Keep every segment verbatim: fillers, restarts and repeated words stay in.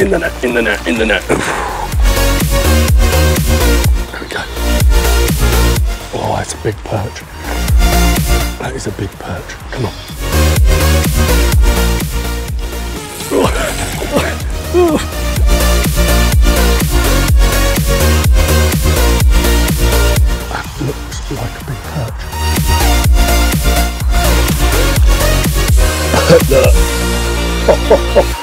in the net, in the net, in the net. There we go. Oh, that's a big perch. That is a big perch. Come on. Oh, oh, oh.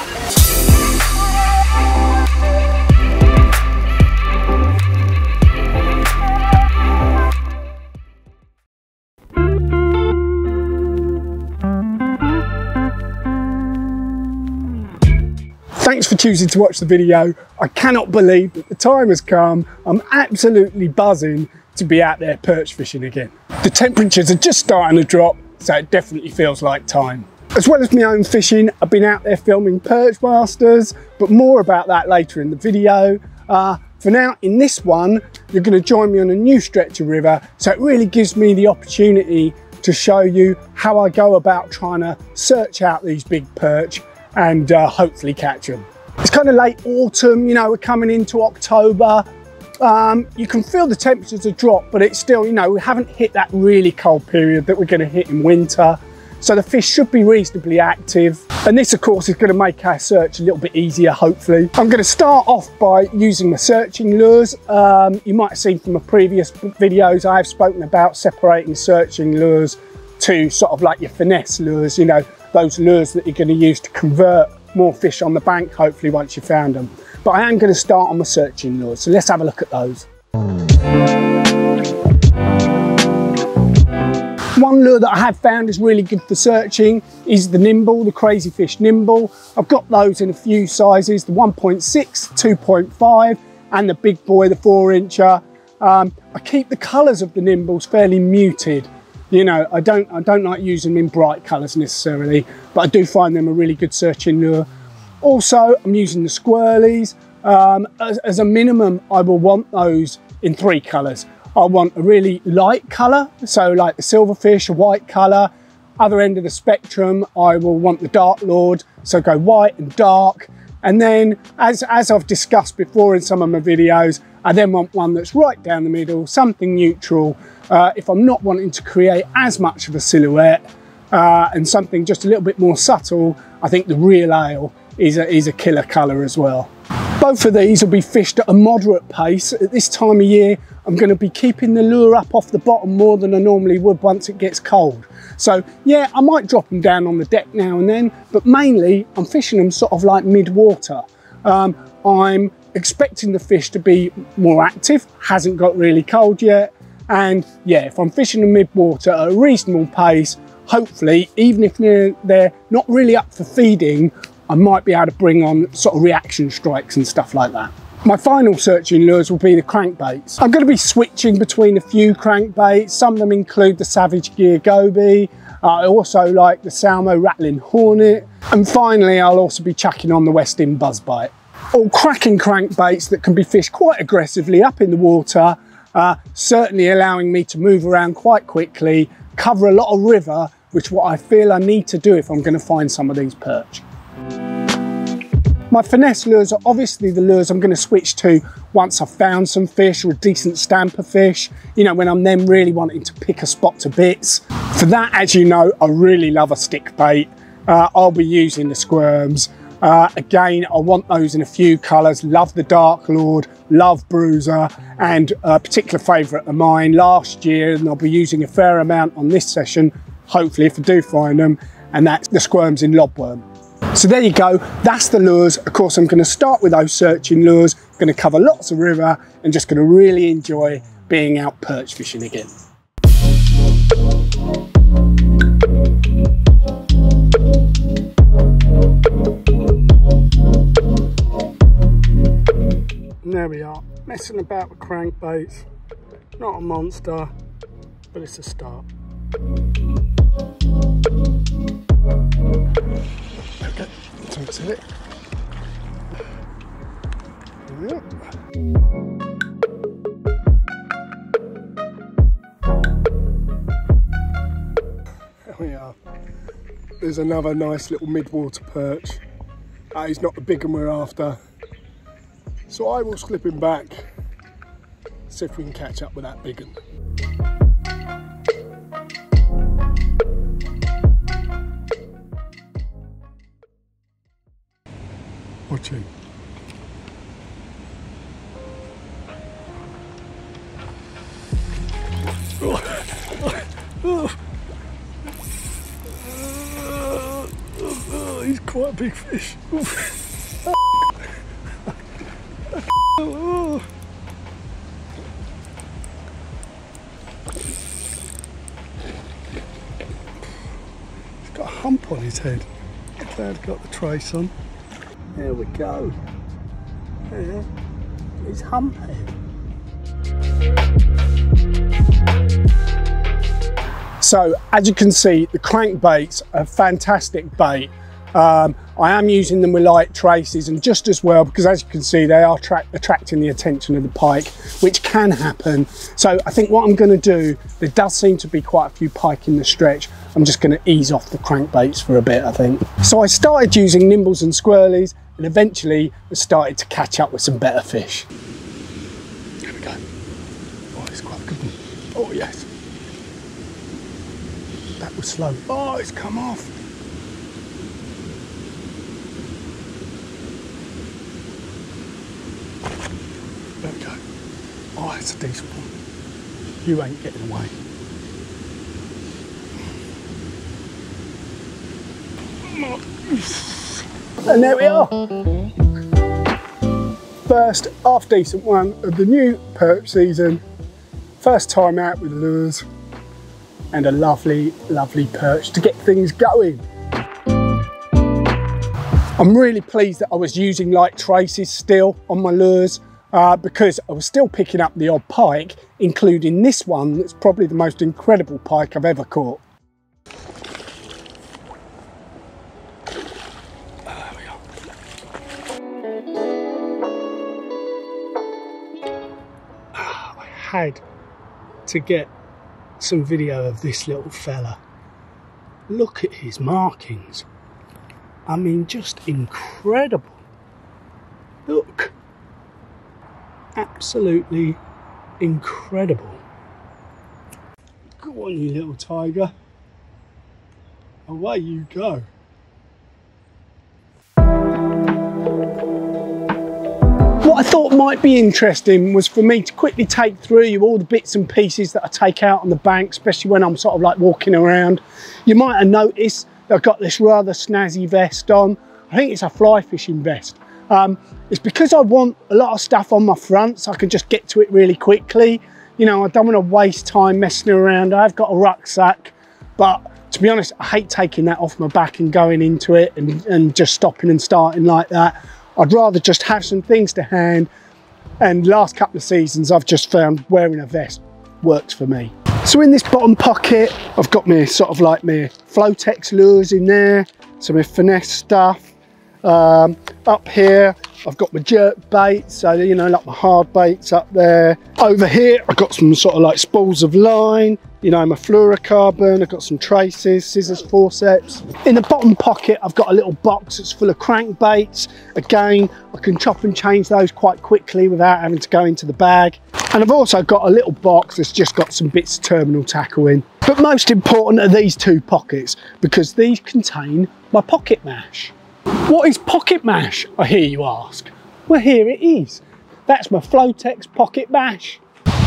Thanks for choosing to watch the video. I cannot believe that the time has come. I'm absolutely buzzing to be out there perch fishing again. The temperatures are just starting to drop, so it definitely feels like time. As well as my own fishing, I've been out there filming Perch Masters, but more about that later in the video. Uh, for now, in this one, you're going to join me on a new stretch of river, so it really gives me the opportunity to show you how I go about trying to search out these big perch and uh, hopefully catch them. It's kind of late autumn, you know, we're coming into October. Um, you can feel the temperatures have dropped, but it's still, you know, we haven't hit that really cold period that we're going to hit in winter. So the fish should be reasonably active. And this, of course, is gonna make our search a little bit easier, hopefully. I'm gonna start off by using my searching lures. Um, you might have seen from my previous videos, I have spoken about separating searching lures to sort of like your finesse lures, you know, those lures that you're gonna use to convert more fish on the bank, hopefully, once you found them. But I am gonna start on my searching lures. So let's have a look at those. One lure that I have found is really good for searching is the Nimble, the Crazy Fish Nimble. I've got those in a few sizes, the one point six, two point five, and the big boy, the four incher. Um, I keep the colours of the Nimbles fairly muted. You know, I don't, I don't like using them in bright colours necessarily, but I do find them a really good searching lure. Also, I'm using the Squirmz. Um, as, as a minimum, I will want those in three colours. I want a really light colour, so like the silverfish, a white colour. Other end of the spectrum, I will want the Dark Lord, so go white and dark. And then, as, as I've discussed before in some of my videos, I then want one that's right down the middle, something neutral, uh, if I'm not wanting to create as much of a silhouette, uh, and something just a little bit more subtle. I think the Real Ale is a, is a killer colour as well. Both of these will be fished at a moderate pace. At this time of year, I'm going to be keeping the lure up off the bottom more than I normally would once it gets cold. So yeah, I might drop them down on the deck now and then, but mainly I'm fishing them sort of like mid-water. Um, I'm expecting the fish to be more active, hasn't got really cold yet. And yeah, if I'm fishing them mid-water at a reasonable pace, hopefully, even if they're, they're not really up for feeding, I might be able to bring on sort of reaction strikes and stuff like that. My final searching lures will be the crankbaits. I'm going to be switching between a few crankbaits. Some of them include the Savage Gear Goby. Uh, I also like the Salmo Rattling Hornet. And finally, I'll also be chucking on the Westin Buzz Bite. All cracking crankbaits that can be fished quite aggressively up in the water, uh, certainly allowing me to move around quite quickly, cover a lot of river, which what I feel I need to do if I'm going to find some of these perch. My finesse lures are obviously the lures I'm going to switch to once I've found some fish or a decent stamper fish, you know, when I'm then really wanting to pick a spot to bits. For that, as you know, I really love a stick bait. Uh, I'll be using the Squirmz. Uh, again, I want those in a few colours. Love the Dark Lord, love Bruiser, and a particular favourite of mine last year, and I'll be using a fair amount on this session, hopefully, if I do find them, and that's the Squirmz in Lobworm. So there you go, that's the lures. Of course, I'm gonna start with those searching lures, gonna cover lots of river, and just gonna really enjoy being out perch fishing again. And there we are, messing about with crankbaits. Not a monster, but it's a start. Okay, that's it. Yep. There we are. There's another nice little mid-water perch. Uh, he's not the big one we're after. So I will slip him back, see if we can catch up with that big one. Watch him. He's quite a big fish. Oh. He's got a hump on his head. I'm glad I got the trace on. There we go. There. His hump head. So as you can see, the crankbaits are fantastic bait. Um, I am using them with light traces and just as well because as you can see they are attracting the attention of the pike, which can happen. So I think what I'm going to do, there does seem to be quite a few pike in the stretch, I'm just going to ease off the crankbaits for a bit I think. So I started using nimbles and squirlies and eventually I started to catch up with some better fish. Here we go. Oh, it's quite a good one. Oh yes. That was slow. Oh, it's come off. There we go. Oh, that's a decent one. You ain't getting away. And there we are. First half decent one of the new perch season. First time out with lures and a lovely, lovely perch to get things going. I'm really pleased that I was using light traces still on my lures. Uh, because I was still picking up the odd pike, including this one that's probably the most incredible pike I've ever caught. There we go. Ah, I had to get some video of this little fella. Look at his markings. I mean, just incredible. Look. Absolutely incredible. Go on, you little tiger. Away you go. What I thought might be interesting was for me to quickly take through you all the bits and pieces that I take out on the bank, especially when I'm sort of like walking around. You might have noticed that I've got this rather snazzy vest on. I think it's a fly fishing vest. Um, it's because I want a lot of stuff on my front so I can just get to it really quickly. You know, I don't want to waste time messing around. I have got a rucksack, but to be honest, I hate taking that off my back and going into it and, and just stopping and starting like that. I'd rather just have some things to hand. And last couple of seasons, I've just found wearing a vest works for me. So in this bottom pocket, I've got my sort of like my Flotex lures in there, some of my finesse stuff. Um, up here I've got my jerk baits, so you know, like my hard baits up there. Over here I've got some sort of like spools of line, you know, my fluorocarbon. I've got some traces, scissors, forceps. In the bottom pocket I've got a little box that's full of crankbaits. Again, I can chop and change those quite quickly without having to go into the bag. And I've also got a little box that's just got some bits of terminal tackle in. But most important are these two pockets because these contain my pocket mash. What is pocket mash, I hear you ask? Well, here it is. That's my Flotex pocket mash.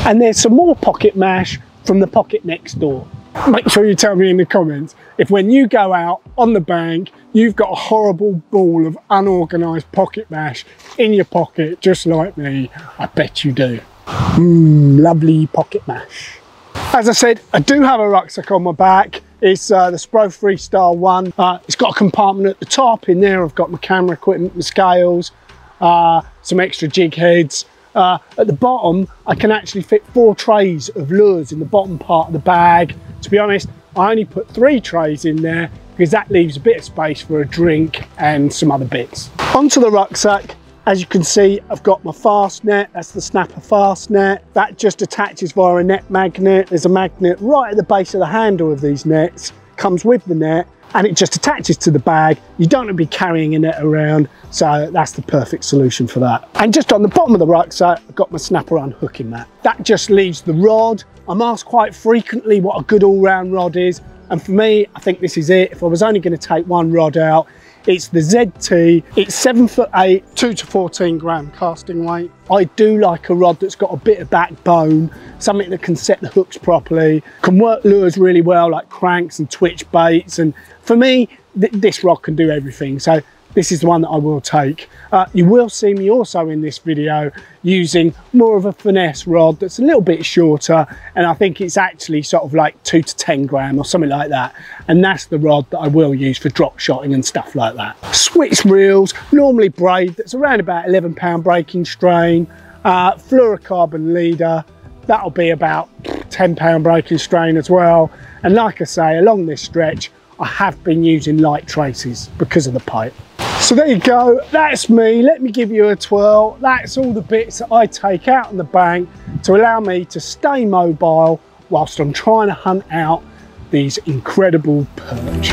And there's some more pocket mash from the pocket next door. Make sure you tell me in the comments if when you go out on the bank, you've got a horrible ball of unorganised pocket mash in your pocket, just like me. I bet you do. Mmm, lovely pocket mash. As I said, I do have a rucksack on my back. It's uh, the Spro Freestyle one. Uh, it's got a compartment at the top. In there, I've got my camera equipment, my scales, uh, some extra jig heads. Uh, at the bottom, I can actually fit four trays of lures in the bottom part of the bag. To be honest, I only put three trays in there because that leaves a bit of space for a drink and some other bits. Onto the rucksack. As you can see, I've got my fast net. That's the Snapper Fast Net. That just attaches via a net magnet. There's a magnet right at the base of the handle of these nets. Comes with the net. and it just attaches to the bag. You don't want to be carrying a net around, so that's the perfect solution for that. And just on the bottom of the rucksack, I've got my snapper unhooking that. That just leaves the rod. I'm asked quite frequently what a good all-round rod is, and for me, I think this is it. If I was only going to take one rod out, it's the Z T. It's seven foot eight, two to fourteen gram casting weight. I do like a rod that's got a bit of backbone, something that can set the hooks properly, can work lures really well, like cranks and twitch baits. And for me, th this rod can do everything. So this is the one that I will take. Uh, you will see me also in this video using more of a finesse rod that's a little bit shorter, and I think it's actually sort of like two to ten gram or something like that. And that's the rod that I will use for drop shotting and stuff like that. Switch reels, normally braid, that's around about eleven pound breaking strain, uh, fluorocarbon leader, that'll be about ten pound breaking strain as well. And like I say, along this stretch, I have been using light traces because of the pipe. So there you go, that's me. Let me give you a twirl. That's all the bits that I take out on the bank to allow me to stay mobile whilst I'm trying to hunt out these incredible perch.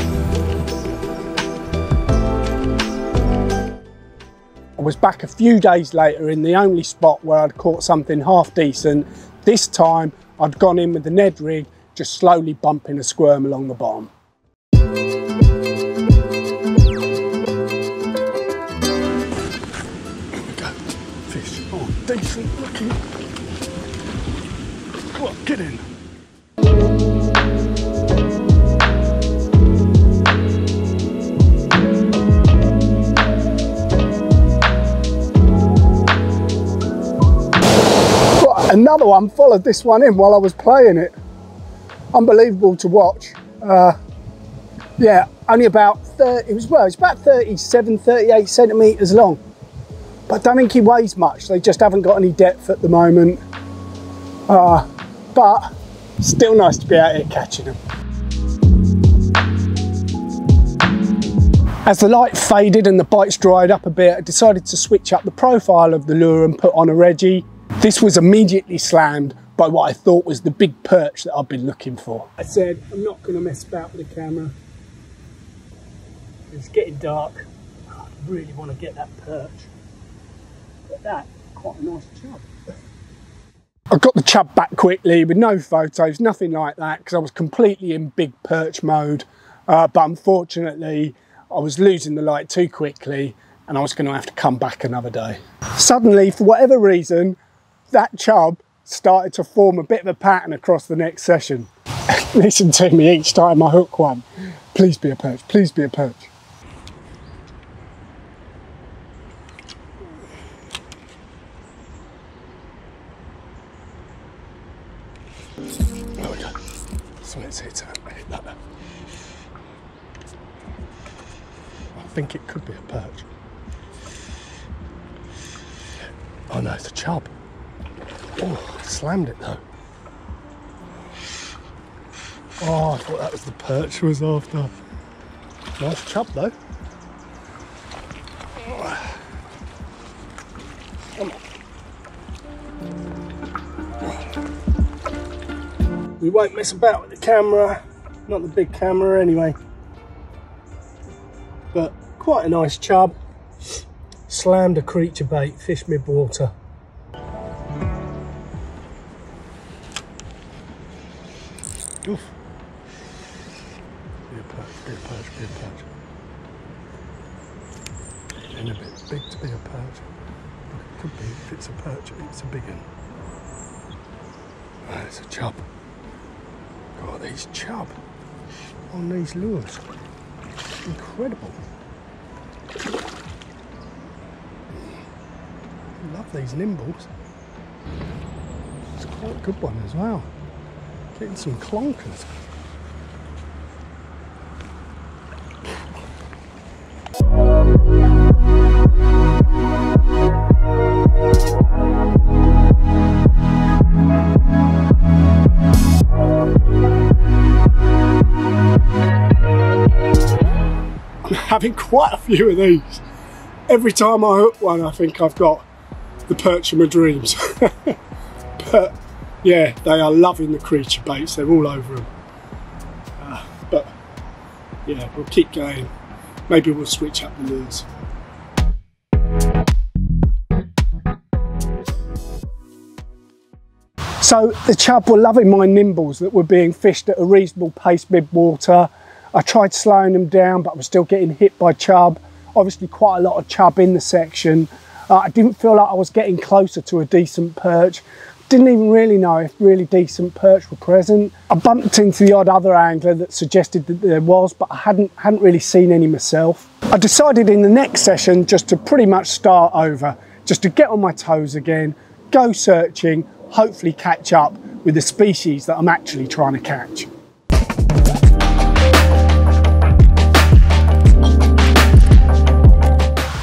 I was back a few days later in the only spot where I'd caught something half decent. This time I'd gone in with the Ned Rig, just slowly bumping a squirm along the bottom. Decent looking. Come on, get in. Right, another one followed this one in while I was playing it. Unbelievable to watch. Uh, yeah, only about thirty, it was well, it's about thirty-seven, thirty-eight centimetres long. I don't think he weighs much. They just haven't got any depth at the moment. Uh, but still nice to be out here catching them. As the light faded and the bites dried up a bit, I decided to switch up the profile of the lure and put on a Reggie. This was immediately slammed by what I thought was the big perch that I've been looking for. I said, I'm not going to mess about with the camera. It's getting dark. I really want to get that perch. That quite a nice chub. I got the chub back quickly with no photos, nothing like that, because I was completely in big perch mode, uh, but unfortunately I was losing the light too quickly and I was going to have to come back another day. Suddenly, for whatever reason, that chub started to form a bit of a pattern across the next session. Listen to me each time I hook one. Please be a perch, please be a perch. I think it could be a perch. Oh no, it's a chub. Oh, I slammed it though. Oh, I thought that was the perch I was after. Nice chub though. Come on. We won't mess about with the camera. Not the big camera anyway. But quite a nice chub. Slammed a creature bait, fish mid-water. Oof. Big perch, big perch, big perch. And a bit big to be a perch. It could be, if it's a perch, it's a big one. Oh, it's a chub. Got these chub on these lures. Incredible. Love these nimbles. It's quite a good one as well. Getting some clonkers. Having quite a few of these. Every time I hook one, I think I've got the perch of my dreams. But yeah, they are loving the creature baits. They're all over them. Uh, but yeah, we'll keep going. Maybe we'll switch up the lures. So the chub were loving my nimbles that were being fished at a reasonable pace mid-water. I tried slowing them down, but I was still getting hit by chub. Obviously quite a lot of chub in the section. Uh, I didn't feel like I was getting closer to a decent perch. Didn't even really know if really decent perch were present. I bumped into the odd other angler that suggested that there was, but I hadn't, hadn't really seen any myself. I decided in the next session just to pretty much start over, just to get on my toes again, go searching, hopefully catch up with the species that I'm actually trying to catch.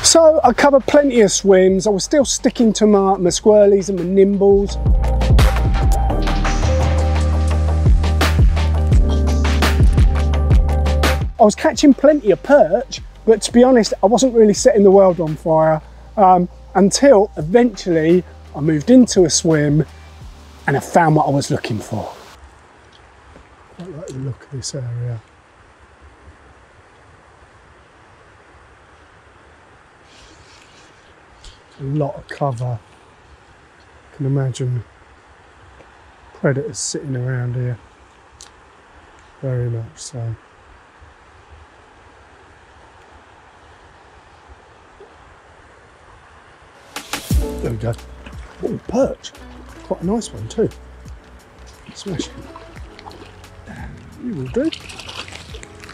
So I covered plenty of swims. I was still sticking to my, my squirrelies and my nimbles. I was catching plenty of perch, but to be honest, I wasn't really setting the world on fire um, until eventually I moved into a swim and I found what I was looking for. I like the look of this area. A lot of cover. I can imagine predators sitting around here. Very much so. There we go. Oh, perch. Quite a nice one too. Smash it. You will do.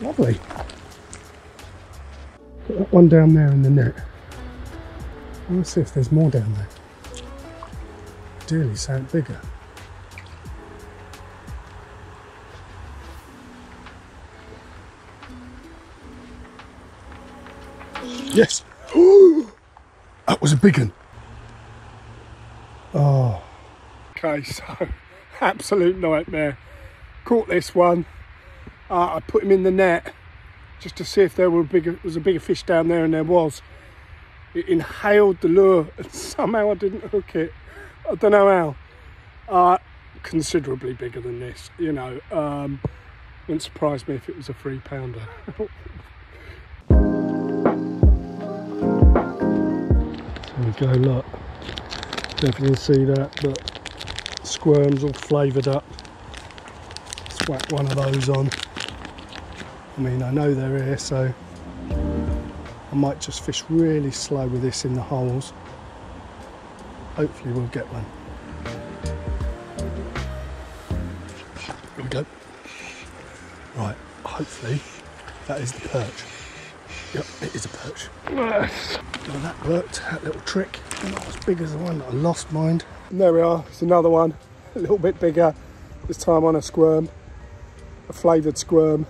Lovely. Put that one down there in the net. Let's see if there's more down there. Dearly sound bigger. Yes! That was a big one. Oh. Okay, so absolute nightmare. Caught this one. Uh, I put him in the net just to see if there were bigger, was a bigger fish down there, and there was. It inhaled the lure and somehow I didn't hook it. I don't know how. Uh, considerably bigger than this, you know. Um, wouldn't surprise me if it was a three pounder. There we go, look. Don't know if you can see that, but squirms all flavoured up. Let's whack one of those on. I mean, I know they're here, so I might just fish really slow with this in the holes. Hopefully we'll get one. Here we go. Right, hopefully that is the perch. Yep, it is a perch. Yes. Well, that worked, that little trick. Not as big as the one that I lost, mind. And there we are, it's another one. A little bit bigger, this time on a squirm. A flavoured squirm.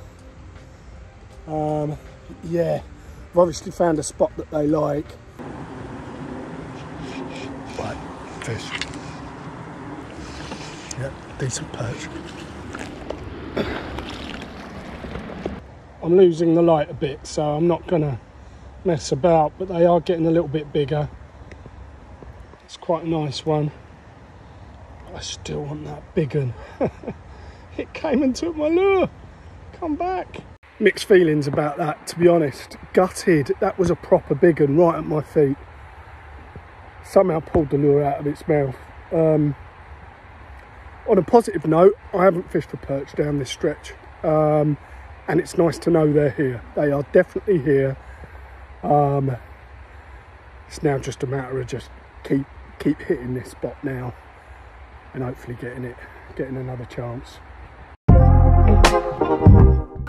Um, yeah. I've obviously found a spot that they like. Right, fish. Yep, decent perch. I'm losing the light a bit, so I'm not gonna mess about, but they are getting a little bit bigger. It's quite a nice one. I still want that big one. It came and took my lure. Come back. Mixed feelings about that, to be honest. Gutted. That was a proper big one right at my feet. Somehow pulled the lure out of its mouth. Um, on a positive note, I haven't fished for perch down this stretch, um, and it's nice to know they're here. They are definitely here. Um, it's now just a matter of just keep keep hitting this spot now, and hopefully getting it, getting another chance.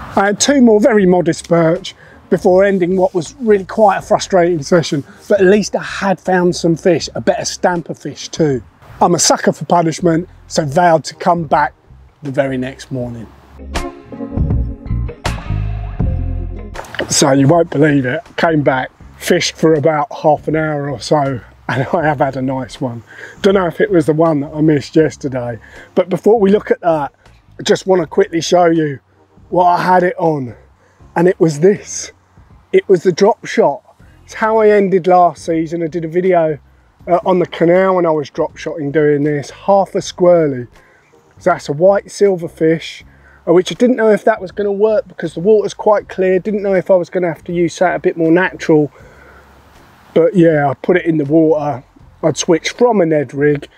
I had two more very modest perch before ending what was really quite a frustrating session, but at least I had found some fish, a better stamp of fish too. I'm a sucker for punishment, so vowed to come back the very next morning. So you won't believe it, came back, fished for about half an hour or so, and I have had a nice one. Don't know if it was the one that I missed yesterday, but before we look at that, I just want to quickly show you what I had it on, and it was this. It was the drop shot. It's how I ended last season. I did a video uh, on the canal when I was drop shotting doing this, half a squirrely. So that's a white silverfish. which I didn't know if that was going to work because the water's quite clear. Didn't know if I was going to have to use that a bit more natural. But yeah, I put it in the water. I'd switched from a Ned Rig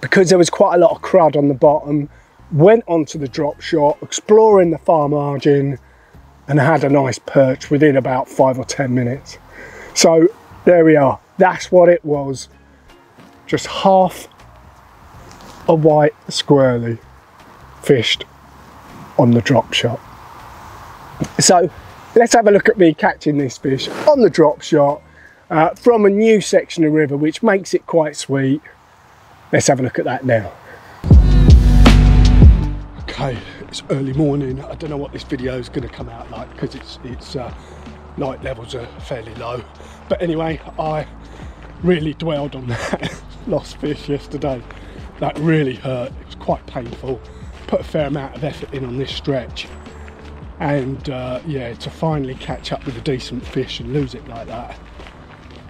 because there was quite a lot of crud on the bottom. Went onto the drop shot, exploring the far margin, and had a nice perch within about five or ten minutes. So there we are. That's what it was. Just half a white squirrely fished on the drop shot. So let's have a look at me catching this fish on the drop shot uh, from a new section of river, which makes it quite sweet. Let's have a look at that now. Okay, it's early morning. I don't know what this video is going to come out like because it's it's uh, light levels are fairly low. But anyway, I really dwelled on that lost fish yesterday. That really hurt. It was quite painful. Put a fair amount of effort in on this stretch. And uh, yeah, to finally catch up with a decent fish and lose it like that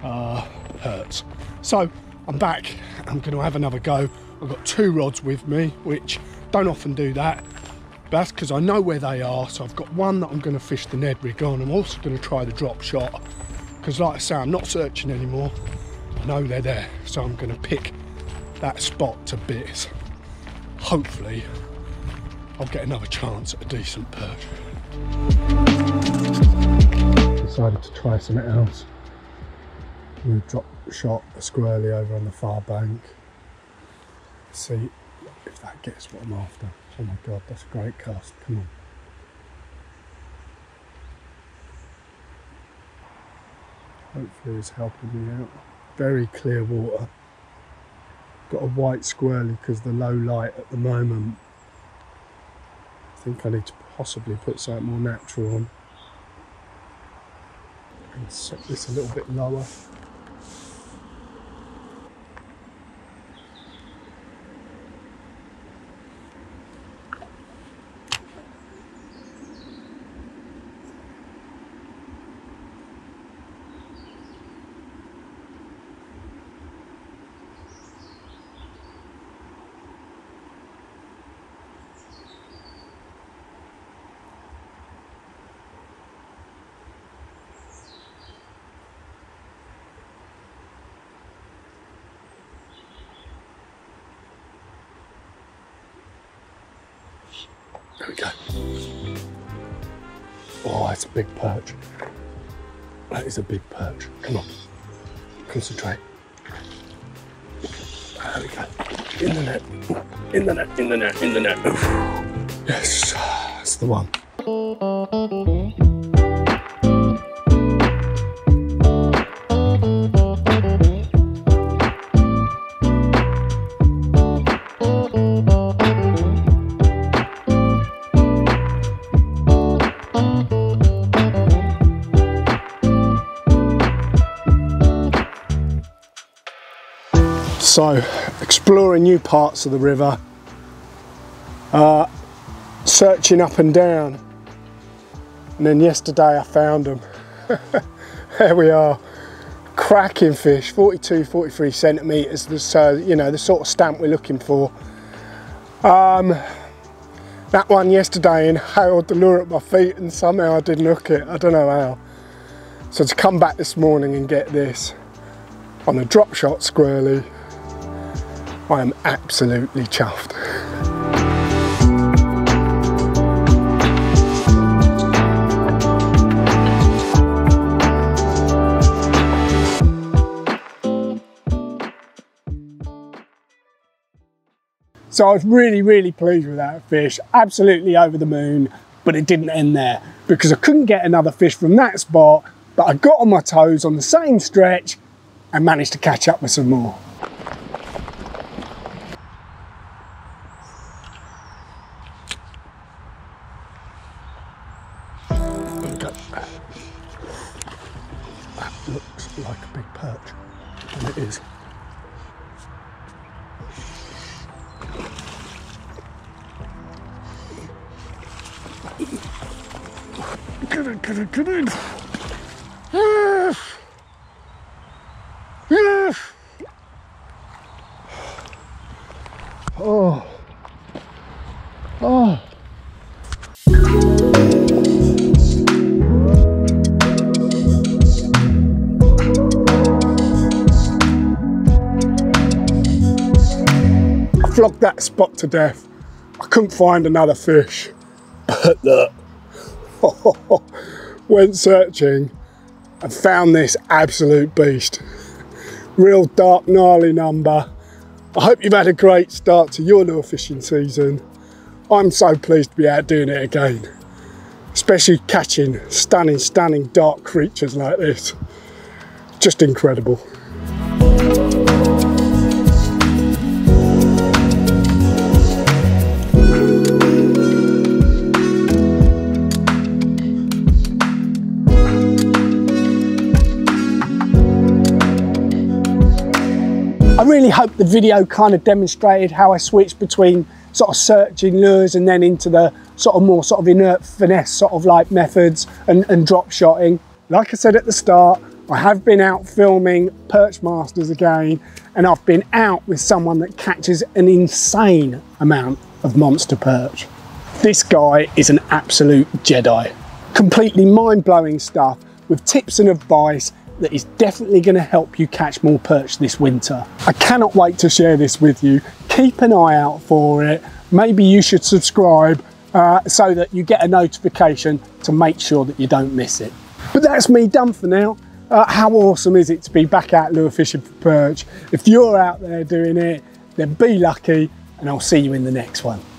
uh, hurts. So I'm back, I'm going to have another go. I've got two rods with me, which don't often do that, but that's because I know where they are. So I've got one that I'm going to fish the Ned Rig on. I'm also going to try the drop shot because, like I say, I'm not searching anymore. I know they're there, so I'm going to pick that spot to bits. Hopefully I'll get another chance at a decent perch. Decided to try something else. We drop shot a squirrely over on the far bank. See if that gets what I'm after. Oh my god, that's a great cast. Come on. Hopefully it's helping me out. Very clear water. Got a white squirrely because the low light at the moment. I think I need to possibly put something more natural on. And set this a little bit lower. There we go. Oh, that's a big perch. That is a big perch. Come on. Concentrate. There we go. In the net. In the net. In the net. In the net. Yes, that's the one. So, exploring new parts of the river, uh, searching up and down, and then yesterday I found them. There we are, cracking fish, forty-two, forty-three centimetres, so uh, you know, the sort of stamp we're looking for. Um, that one yesterday inhaled the lure at my feet and somehow I didn't hook it, I don't know how. So to come back this morning and get this on a drop shot squirrely, I am absolutely chuffed. So I was really, really pleased with that fish, absolutely over the moon, but it didn't end there because I couldn't get another fish from that spot, but I got on my toes on the same stretch and managed to catch up with some more. Get in, get in, get in. Yes. Yes. Oh. Oh. flogged that spot to death. I couldn't find another fish. But look, went searching and found this absolute beast. Real dark, gnarly number. I hope you've had a great start to your lure fishing season. I'm so pleased to be out doing it again, especially catching stunning, stunning dark creatures like this. Just incredible. I really hope the video kind of demonstrated how I switched between sort of searching lures and then into the sort of more sort of inert finesse sort of like methods and, and drop shotting. Like I said at the start, I have been out filming Perch Masters again, and I've been out with someone that catches an insane amount of monster perch. This guy is an absolute Jedi. Completely mind-blowing stuff with tips and advice that is definitely going to help you catch more perch this winter. I cannot wait to share this with you. Keep an eye out for it. Maybe you should subscribe uh, so that you get a notification to make sure that you don't miss it. But that's me done for now. Uh, how awesome is it to be back out lure fishing for perch? If you're out there doing it, then be lucky, and I'll see you in the next one.